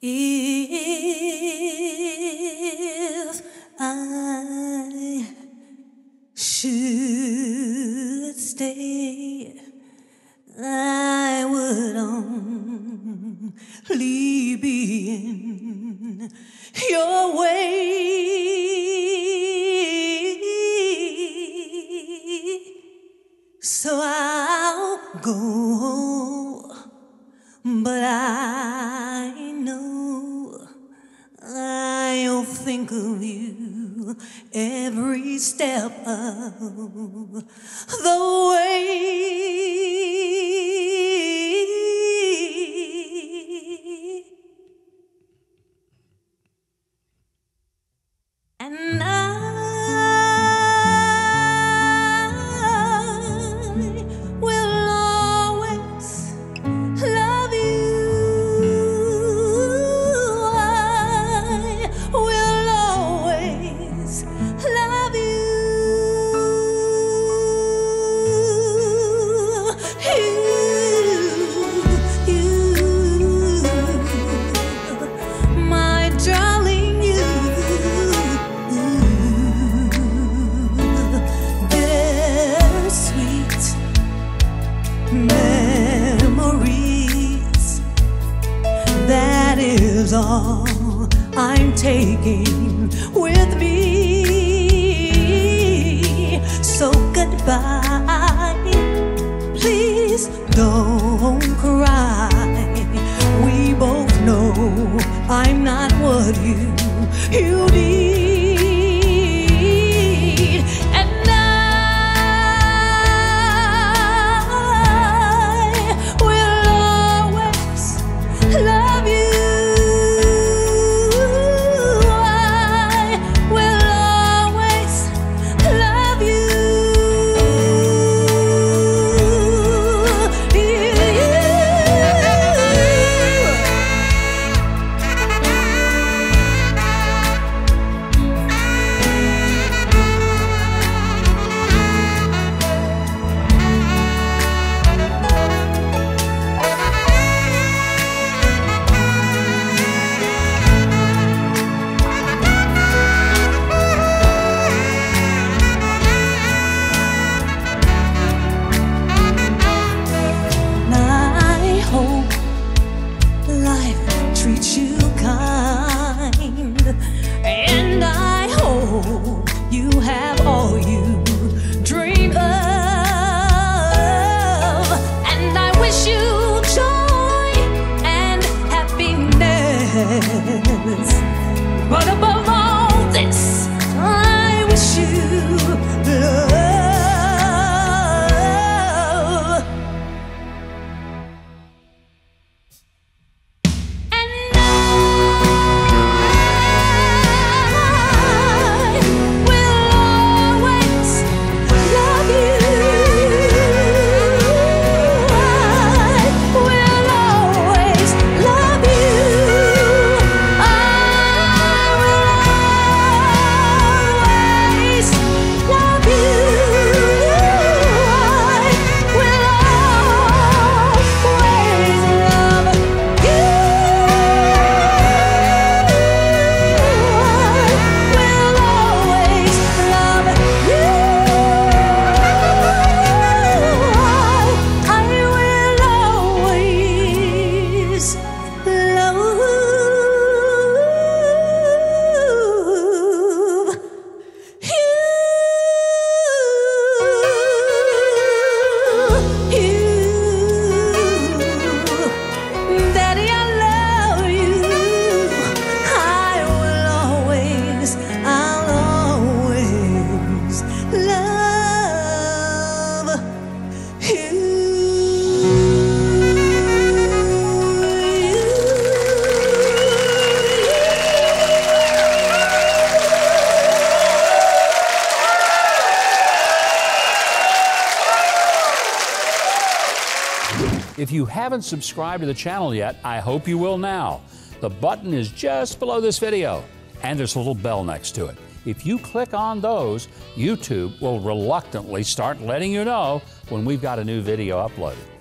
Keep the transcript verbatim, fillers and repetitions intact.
If I should stay, I would only be in your way. So I'll go, but I know I'll think of you every step of the way. And I memories, that is all I'm taking with me. So goodbye, please don't cry. We both know I'm not what you, you need. And I hope you have all you dream of. And I wish you joy and happiness. But above all this, I wish you love. And if you haven't subscribed to the channel yet, I hope you will now. The button is just below this video, and there's a little bell next to it. If you click on those, YouTube will reluctantly start letting you know when we've got a new video uploaded.